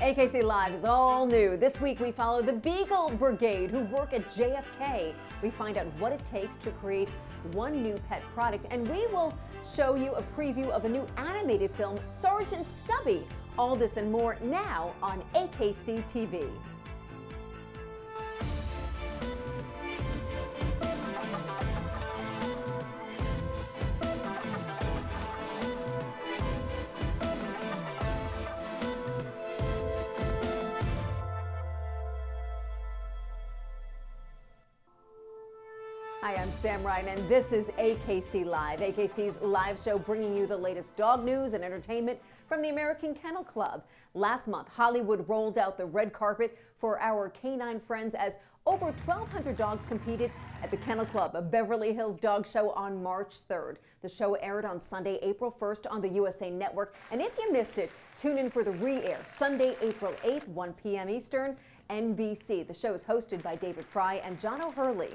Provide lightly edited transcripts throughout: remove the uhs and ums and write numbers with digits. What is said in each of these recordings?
AKC Live is all new. This week we follow the Beagle Brigade who work at JFK. We find out what it takes to create one new pet product, and we will show you a preview of a new animated film, Sergeant Stubby. All this and more now on AKC TV. Hi, I'm Sam Ryan, and this is AKC Live, AKC's live show bringing you the latest dog news and entertainment from the American Kennel Club. Last month, Hollywood rolled out the red carpet for our canine friends as over 1,200 dogs competed at the Kennel Club of Beverly Hills Dog Show on March 3rd. The show aired on Sunday, April 1st on the USA Network, and if you missed it, tune in for the re-air Sunday, April 8th, 1 p.m. Eastern, NBC. The show is hosted by David Fry and John O'Hurley.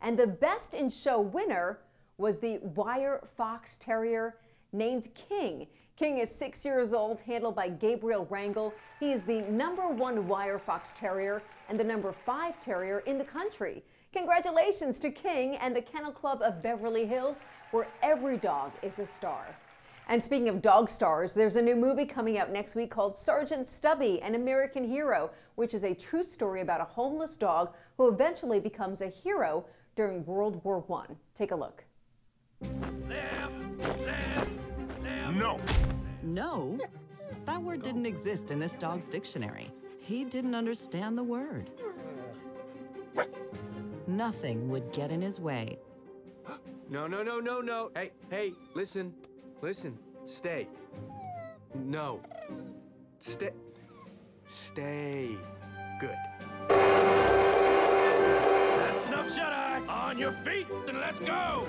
And the Best in Show winner was the Wire Fox Terrier named King. King is 6 years old, handled by Gabriel Rangel. He is the #1 Wire Fox Terrier and the #5 terrier in the country. Congratulations to King and the Kennel Club of Beverly Hills, where every dog is a star. And speaking of dog stars, there's a new movie coming out next week called Sergeant Stubby, An American Hero, which is a true story about a homeless dog who eventually becomes a hero during World War I. Take a look. No. No? That word didn't exist in this dog's dictionary. He didn't understand the word. Nothing would get in his way. No, no, no, no, no. Hey, hey, listen. Listen. Stay. No. Stay. Stay. Good. Enough shut-eye! On your feet, then let's go!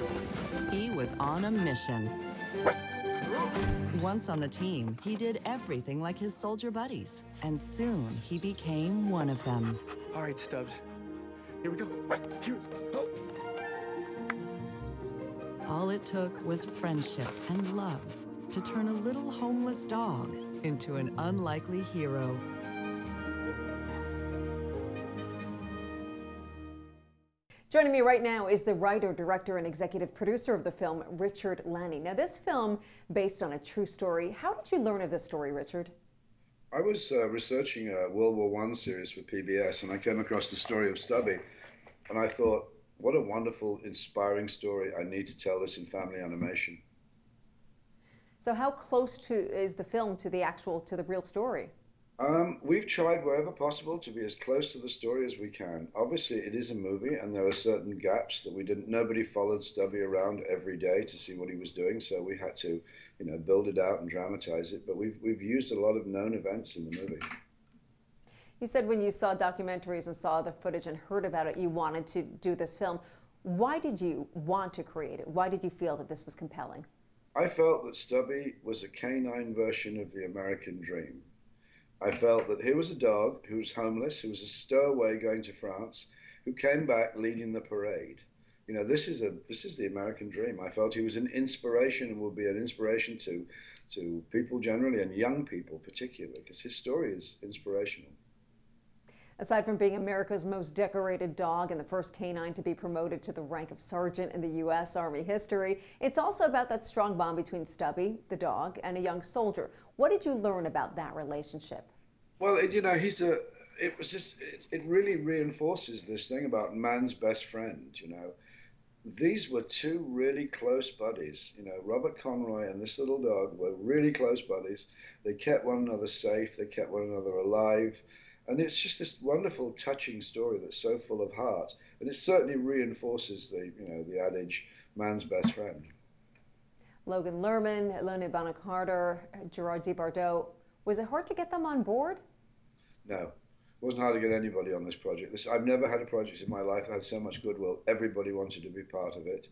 He was on a mission. Once on the team, he did everything like his soldier buddies, and soon he became one of them. All right, Stubbs. Here we go. Here. Oh. All it took was friendship and love to turn a little homeless dog into an unlikely hero. Joining me right now is the writer, director, and executive producer of the film, Richard Lanney. Now, this film, based on a true story, how did you learn of this story, Richard? I was researching a World War I series for PBS, and I came across the story of Stubby, and I thought, what a wonderful, inspiring story. I need to tell this in family animation. So how close is the film to the actual, to the real story? We've tried wherever possible to be as close to the story as we can. Obviously, it is a movie, and there are certain gaps that we didn't. Nobody followed Stubby around every day to see what he was doing, so we had to, you know, build it out and dramatize it. But we've used a lot of known events in the movie. You said when you saw documentaries and saw the footage and heard about it, you wanted to do this film. Why did you want to create it? Why did you feel that this was compelling? I felt that Stubby was a canine version of the American dream. I felt that here was a dog who was homeless, who was a stowaway going to France, who came back leading the parade. You know, this is the American dream. I felt he was an inspiration and will be an inspiration to people generally and young people particularly, because his story is inspirational. Aside from being America's most decorated dog and the first canine to be promoted to the rank of sergeant in the U.S. Army history, it's also about that strong bond between Stubby, the dog, and a young soldier. What did you learn about that relationship? Well, you know, it really reinforces this thing about man's best friend, you know. These were two really close buddies. You know, Robert Conroy and this little dog were really close buddies. They kept one another safe. They kept one another alive. And it's just this wonderful, touching story that's so full of heart, and it certainly reinforces the, you know, the adage, man's best friend. Logan Lerman, Helena Bonham Carter, Gerard Depardieu. Was it hard to get them on board? No, it wasn't hard to get anybody on this project. I've never had a project in my life that had so much goodwill. Everybody wanted to be part of it,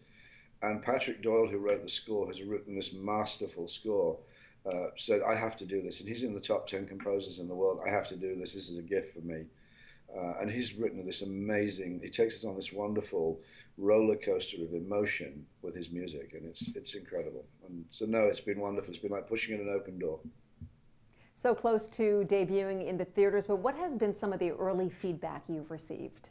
and Patrick Doyle, who wrote the score, has written this masterful score. Said, I have to do this, and he's in the top 10 composers in the world. I have to do this. This is a gift for me. And he's written this amazing, he takes us on this wonderful roller coaster of emotion with his music, and it's incredible. And so, no, it's been wonderful. It's been like pushing in an open door. So close to debuting in the theaters, but what has been some of the early feedback you've received?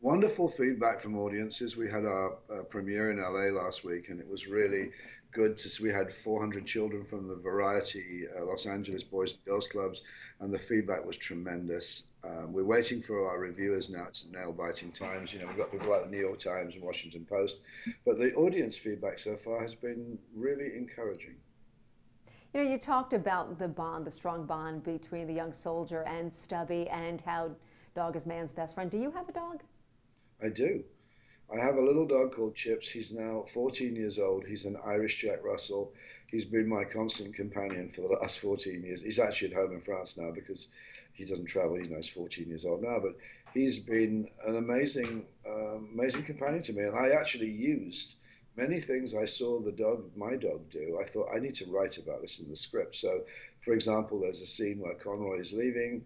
Wonderful feedback from audiences. We had our premiere in LA last week, and it was really good to see. We had 400 children from the variety Los Angeles Boys and Girls Clubs, and the feedback was tremendous. We're waiting for our reviewers now. It's nail-biting times. You know, we've got people like the New York Times and Washington Post, but the audience feedback so far has been really encouraging. You know, you talked about the bond, the strong bond between the young soldier and Stubby, and how dog is man's best friend. Do you have a dog? I do. I have a little dog called Chips. He's now 14 years old. He's an Irish Jack Russell. He's been my constant companion for the last 14 years. He's actually at home in France now because he doesn't travel. He's 14 years old now, but he's been an amazing, amazing companion to me. And I actually used many things I saw the dog, my dog, do. I thought, I need to write about this in the script. So, for example, there's a scene where Conroy is leaving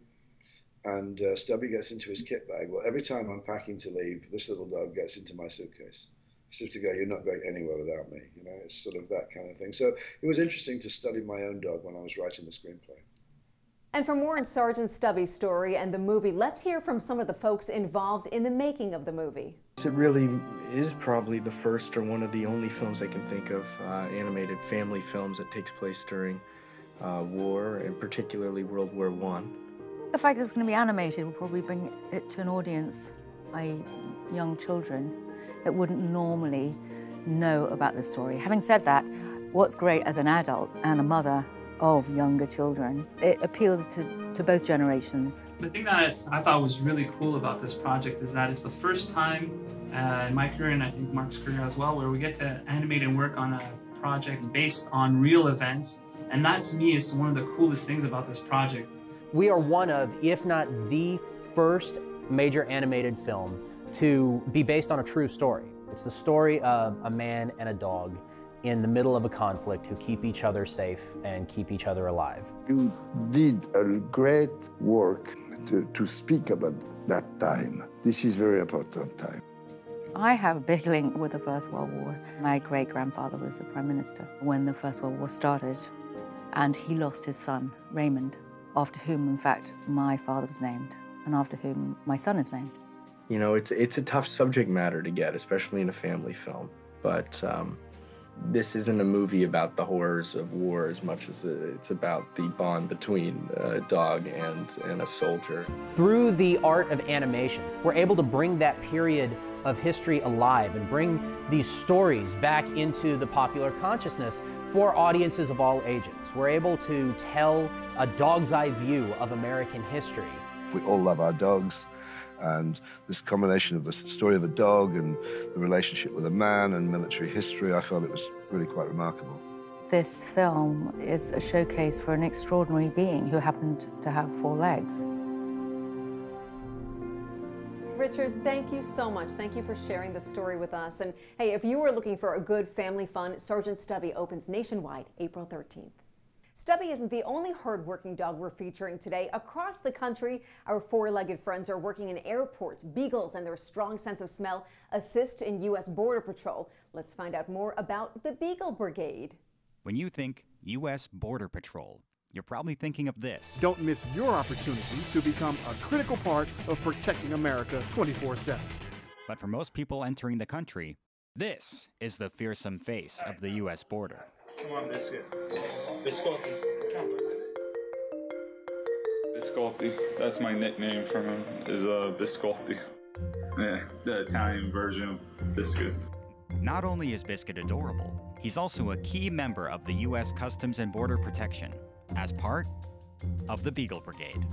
and Stubby gets into his kit bag. Well, every time I'm packing to leave, this little dog gets into my suitcase. He says to go, you're not going anywhere without me. You know, it's sort of that kind of thing. So it was interesting to study my own dog when I was writing the screenplay. And for more on Sergeant Stubby's story and the movie, let's hear from some of the folks involved in the making of the movie. It really is probably the first or one of the only films I can think of, animated family films, that takes place during war, and particularly World War I. The fact that it's going to be animated will probably bring it to an audience, i.e. young children, that wouldn't normally know about the story. Having said that, what's great as an adult and a mother of younger children, it appeals to both generations. The thing that I thought was really cool about this project is that it's the first time in my career, and I think Mark's career as well, where we get to animate and work on a project based on real events. And that, to me, is one of the coolest things about this project. We are one of, if not the first major animated film to be based on a true story. It's the story of a man and a dog in the middle of a conflict who keep each other safe and keep each other alive. You did a great work to speak about that time. This is very important time. I have a big link with the First World War. My great-grandfather was the Prime Minister when the First World War started, and he lost his son, Raymond, after whom, in fact, my father was named, and after whom my son is named. You know, it's a tough subject matter to get, especially in a family film, but this isn't a movie about the horrors of war as much as it's about the bond between a dog and a soldier. Through the art of animation, we're able to bring that period of history alive and bring these stories back into the popular consciousness for audiences of all ages. We're able to tell a dog's eye view of American history. We all love our dogs, and this combination of the story of a dog and the relationship with a man and military history, I felt it was really quite remarkable. This film is a showcase for an extraordinary being who happened to have four legs. Richard, thank you so much. Thank you for sharing the story with us. And hey, if you are looking for a good family fun, Sergeant Stubby opens nationwide April 13th. Stubby isn't the only hard-working dog we're featuring today. Across the country, our four-legged friends are working in airports. Beagles and their strong sense of smell assist in U.S. Border Patrol. Let's find out more about the Beagle Brigade. When you think U.S. Border Patrol, you're probably thinking of this. Don't miss your opportunity to become a critical part of protecting America 24/7. But for most people entering the country, this is the fearsome face of the U.S. border. Come on, Biscuit. Biscotti. Biscotti. That's my nickname for him, is Biscotti. Yeah, the Italian version of Biscuit. Not only is Biscuit adorable, he's also a key member of the U.S. Customs and Border Protection as part of the Beagle Brigade.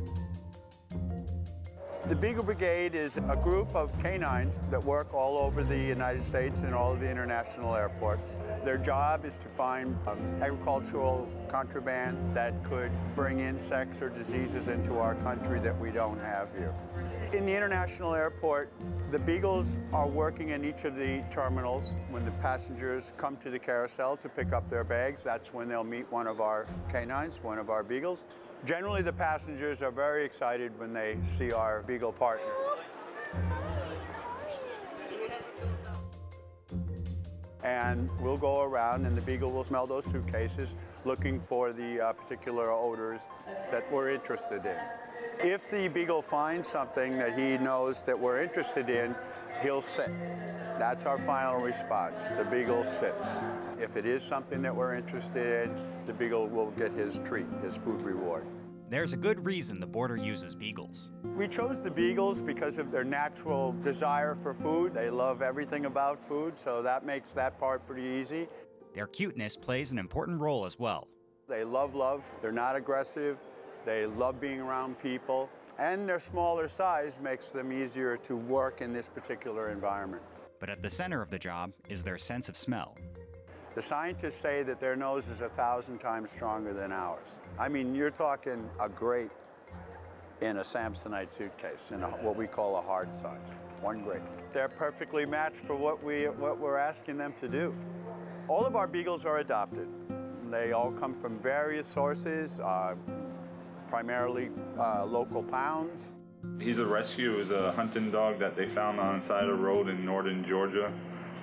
The Beagle Brigade is a group of canines that work all over the United States and all of the international airports. Their job is to find agricultural contraband that could bring insects or diseases into our country that we don't have here. In the international airport, the Beagles are working in each of the terminals. When the passengers come to the carousel to pick up their bags, that's when they'll meet one of our canines, one of our Beagles. Generally, the passengers are very excited when they see our Beagle partner. and we'll go around and the beagle will smell those suitcases looking for the particular odors that we're interested in. If the beagle finds something that he knows that we're interested in, he'll sit. That's our final response. The beagle sits. If it is something that we're interested in, the beagle will get his treat, his food reward. There's a good reason the border uses beagles. We chose the beagles because of their natural desire for food. They love everything about food, so that makes that part pretty easy. Their cuteness plays an important role as well. They love love. They're not aggressive. They love being around people. And their smaller size makes them easier to work in this particular environment. But at the center of the job is their sense of smell. The scientists say that their nose is 1,000 times stronger than ours. I mean, you're talking a grape in a Samsonite suitcase, in what we call a hard size, one grape. They're perfectly matched for what we're asking them to do. All of our beagles are adopted. They all come from various sources, primarily local pounds. He's a rescue. It was a hunting dog that they found on the side of the road in northern Georgia.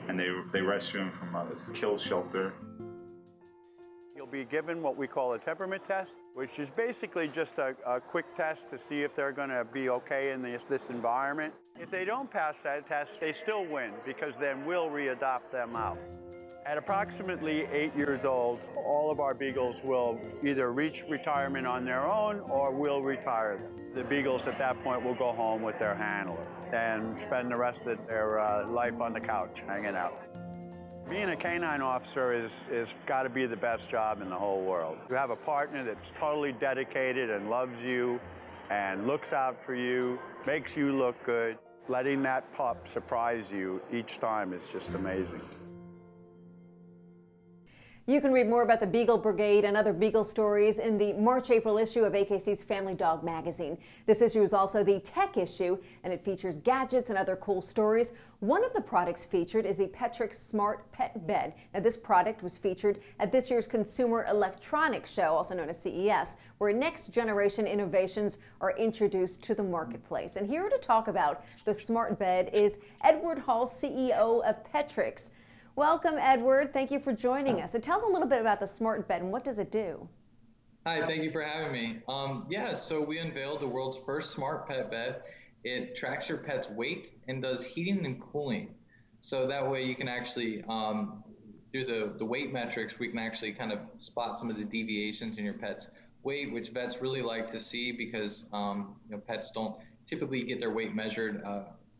And they rescue him from this kill shelter. He'll be given what we call a temperament test, which is basically just a quick test to see if they're going to be okay in this environment. If they don't pass that test, they still win, because then we'll readopt them out. At approximately 8 years old, all of our beagles will either reach retirement on their own or we'll retire them. The beagles at that point will go home with their handler and spend the rest of their life on the couch hanging out. Being a canine officer is got to be the best job in the whole world. You have a partner that's totally dedicated and loves you and looks out for you, makes you look good. Letting that pup surprise you each time is just amazing. You can read more about the Beagle Brigade and other Beagle stories in the March-April issue of AKC's Family Dog magazine. This issue is also the tech issue, and it features gadgets and other cool stories. One of the products featured is the Petrix Smart Pet Bed. Now, this product was featured at this year's Consumer Electronics Show, also known as CES, where next-generation innovations are introduced to the marketplace. And here to talk about the Smart Bed is Edward Hall, CEO of Petrix. Welcome, Edward. Thank you for joining us. So tell us a little bit about the Smart Bed and what does it do? Hi, thank you for having me. So we unveiled the world's first smart pet bed. It tracks your pet's weight and does heating and cooling. So that way you can actually, do the weight metrics, we can actually kind of spot some of the deviations in your pet's weight, which vets really like to see because pets don't typically get their weight measured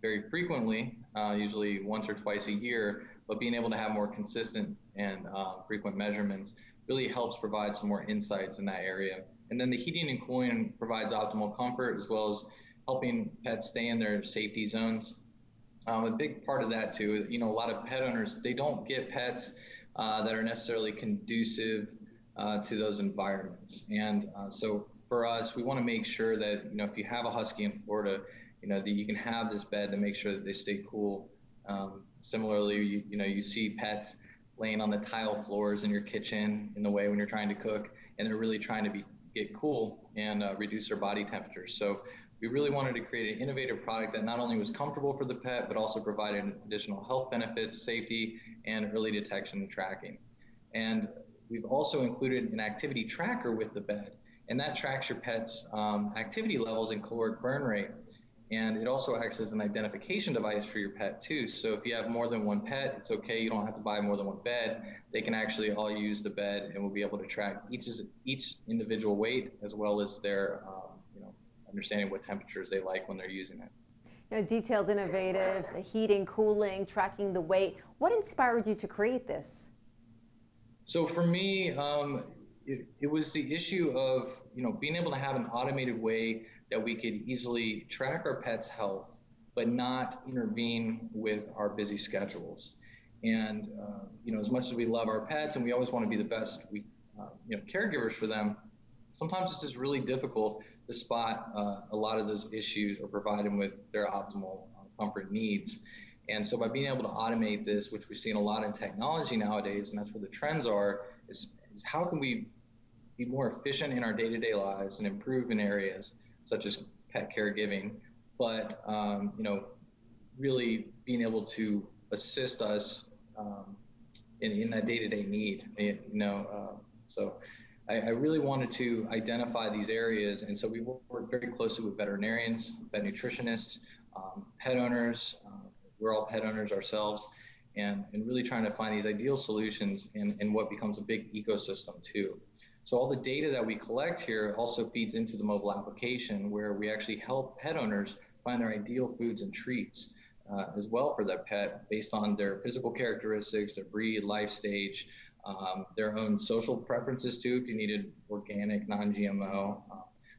very frequently, usually once or twice a year. But being able to have more consistent and frequent measurements really helps provide some more insights in that area. And then the heating and cooling provides optimal comfort as well as helping pets stay in their safety zones. A big part of that too, a lot of pet owners, they don't get pets that are necessarily conducive to those environments. And so for us, we wanna make sure that, if you have a husky in Florida, that you can have this bed to make sure that they stay cool. Similarly, you see pets laying on the tile floors in your kitchen in the way when you're trying to cook, and they're really trying to get cool and reduce their body temperature. So we really wanted to create an innovative product that not only was comfortable for the pet, but also provided additional health benefits, safety, and early detection and tracking. And we've also included an activity tracker with the bed, and that tracks your pet's activity levels and caloric burn rate. And it also acts as an identification device for your pet too. So if you have more than one pet, it's okay, you don't have to buy more than one bed. They can actually all use the bed and we'll be able to track each individual weight as well as their understanding what temperatures they like when they're using it. Detailed, innovative, heating, cooling, tracking the weight. What inspired you to create this? So for me, it was the issue of being able to have an automated way that we could easily track our pet's health, but not intervene with our busy schedules. And as much as we love our pets and we always want to be the best caregivers for them, sometimes it's just really difficult to spot a lot of those issues or provide them with their optimal comfort needs. And so by being able to automate this, which we've seen a lot in technology nowadays, and that's where the trends are, is how can we be more efficient in our day-to-day lives and improve in areas such as pet caregiving, but really being able to assist us in that day-to-day need, you know. So I really wanted to identify these areas, and so we worked very closely with veterinarians, vet nutritionists, pet owners. We're all pet owners ourselves, and really trying to find these ideal solutions in what becomes a big ecosystem too. So all the data that we collect here also feeds into the mobile application, where we actually help pet owners find their ideal foods and treats as well for that pet, based on their physical characteristics, their breed, life stage, their own social preferences too, if you needed organic, non-GMO.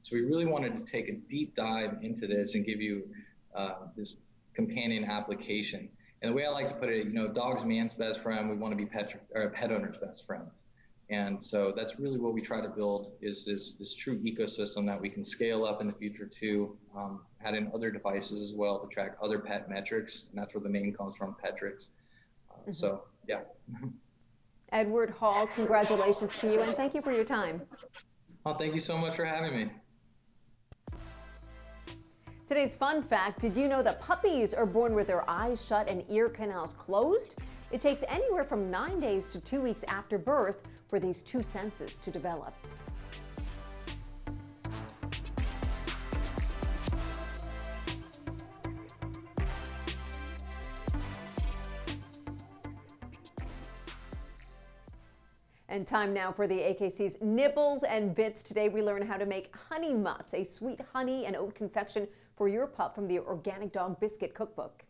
So we really wanted to take a deep dive into this and give you this companion application. And the way I like to put it, you know, dog's man's best friend. We want to be pet owner's best friends. And so that's really what we try to build, is this true ecosystem that we can scale up in the future to add in other devices as well to track other pet metrics. And that's where the name comes from, Petrix. So, yeah. Edward Hall, congratulations to you, and thank you for your time. Oh, thank you so much for having me. Today's fun fact, did you know that puppies are born with their eyes shut and ear canals closed? It takes anywhere from 9 days to 2 weeks after birth for these two senses to develop. And time now for the AKC's Nibbles and Bits. Today we learn how to make honey mutts, a sweet honey and oat confection for your pup from the Organic Dog Biscuit Cookbook.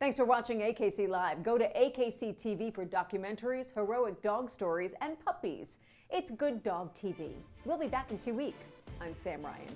Thanks for watching AKC Live. Go to AKC TV for documentaries, heroic dog stories, and puppies. It's Good Dog TV. We'll be back in 2 weeks. I'm Sam Ryan.